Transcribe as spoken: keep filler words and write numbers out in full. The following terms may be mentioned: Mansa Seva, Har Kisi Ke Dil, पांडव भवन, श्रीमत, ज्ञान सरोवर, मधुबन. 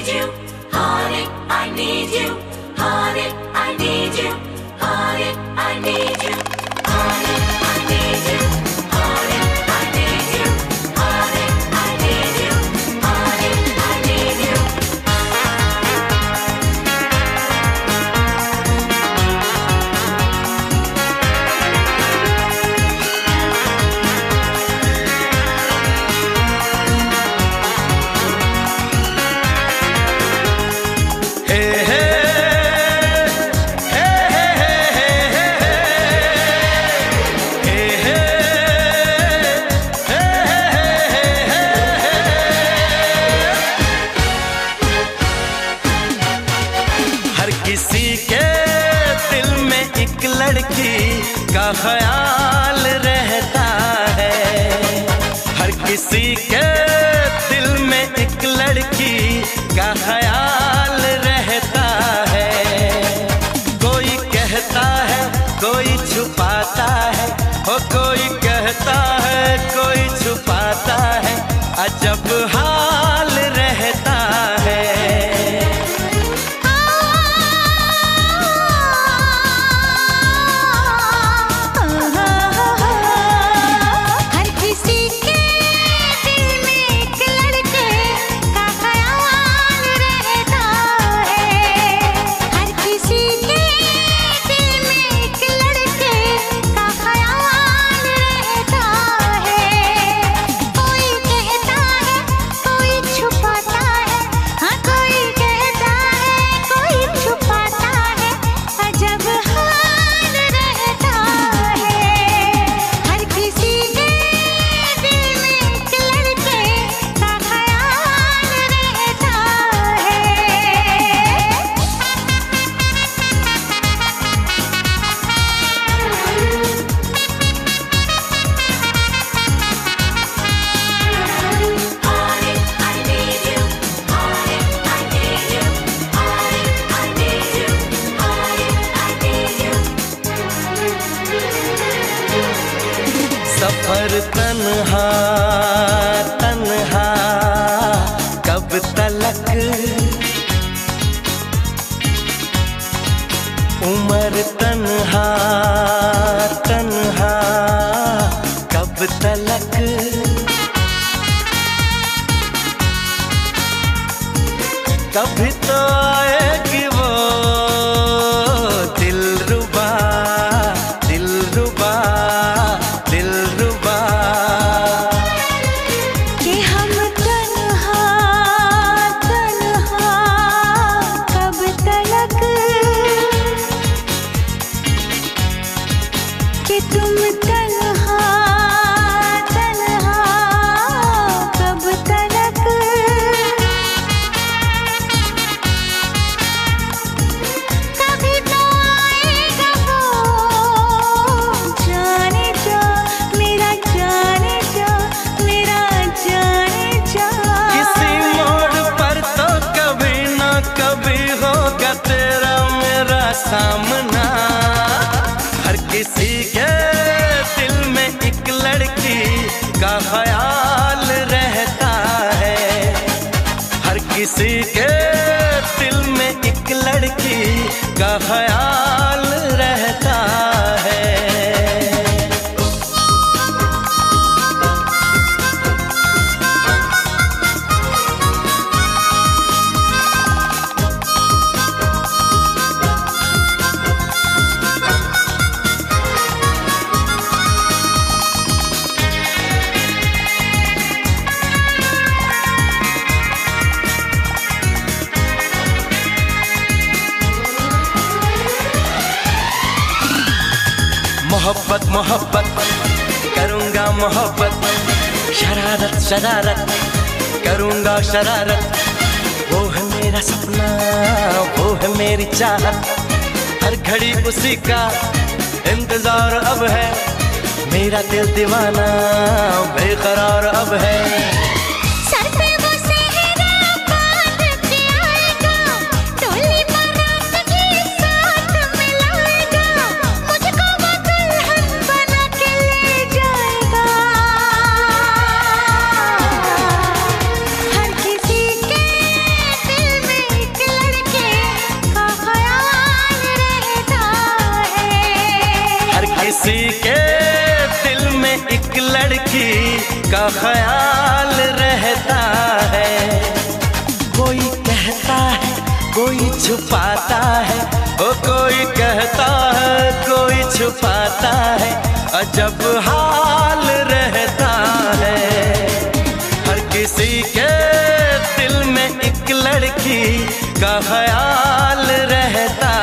need you, honey, I need you, honey, I need you, honey, I need you, honey, I need you, honey, I need you, honey, I need you, honey, I need you. किसी के दिल में एक लड़की का ख्याल रहता है, हर किसी के दिल में एक लड़की का ख्याल रहता है। कोई कहता है, कोई छुपाता है, और कोई कहता है, कोई छुपाता है। अजब हाल रहता है, सफर तन्हा तन्हा कब तलक, उम्र तन्हा तन्हा कब तलक। कभी तो आएगी वो दिलरुबा दिलरुबा दिलरुबा, कि हम तन्हा तन्हा कब तलक, कि तुम तन्हा तन्हा कब तलक। कभी तो आएगा वो जाने जा मेरा, जाने जा मेरा, जाने जा। किसी मोड़ पर तो कभी ना कभी होगा तेरा मेरा सामना। हर किसी के दिल में एक लड़की का ख्याल रहता है, हर किसी के दिल में एक लड़की का ख्याल रहता है। मोहब्बत मोहब्बत करूँगा मोहब्बत, शरारत शरारत करूँगा शरारत। वो है मेरा सपना, वो है मेरी चाहत, हर घड़ी उसी का इंतज़ार अब है। मेरा दिल दीवाना बेकरार अब है, ख्याल रहता है। कोई कहता है कोई छुपाता है, ओ कोई कहता है कोई छुपाता है, अजब हाल रहता है। हर किसी के दिल में एक लड़की का ख्याल रहता है।